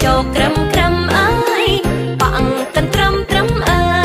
Hãy subscribe cho kênh Ghiền Mì Gõ để không bỏ lỡ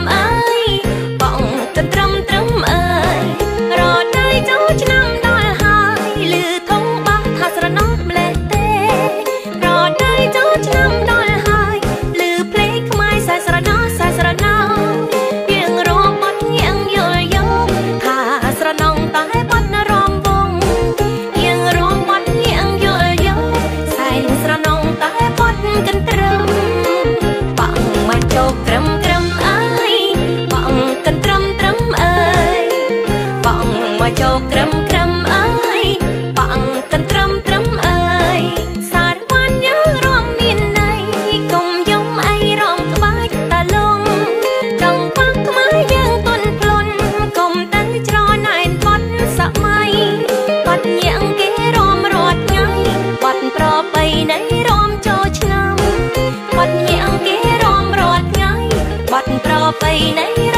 những video hấp dẫn.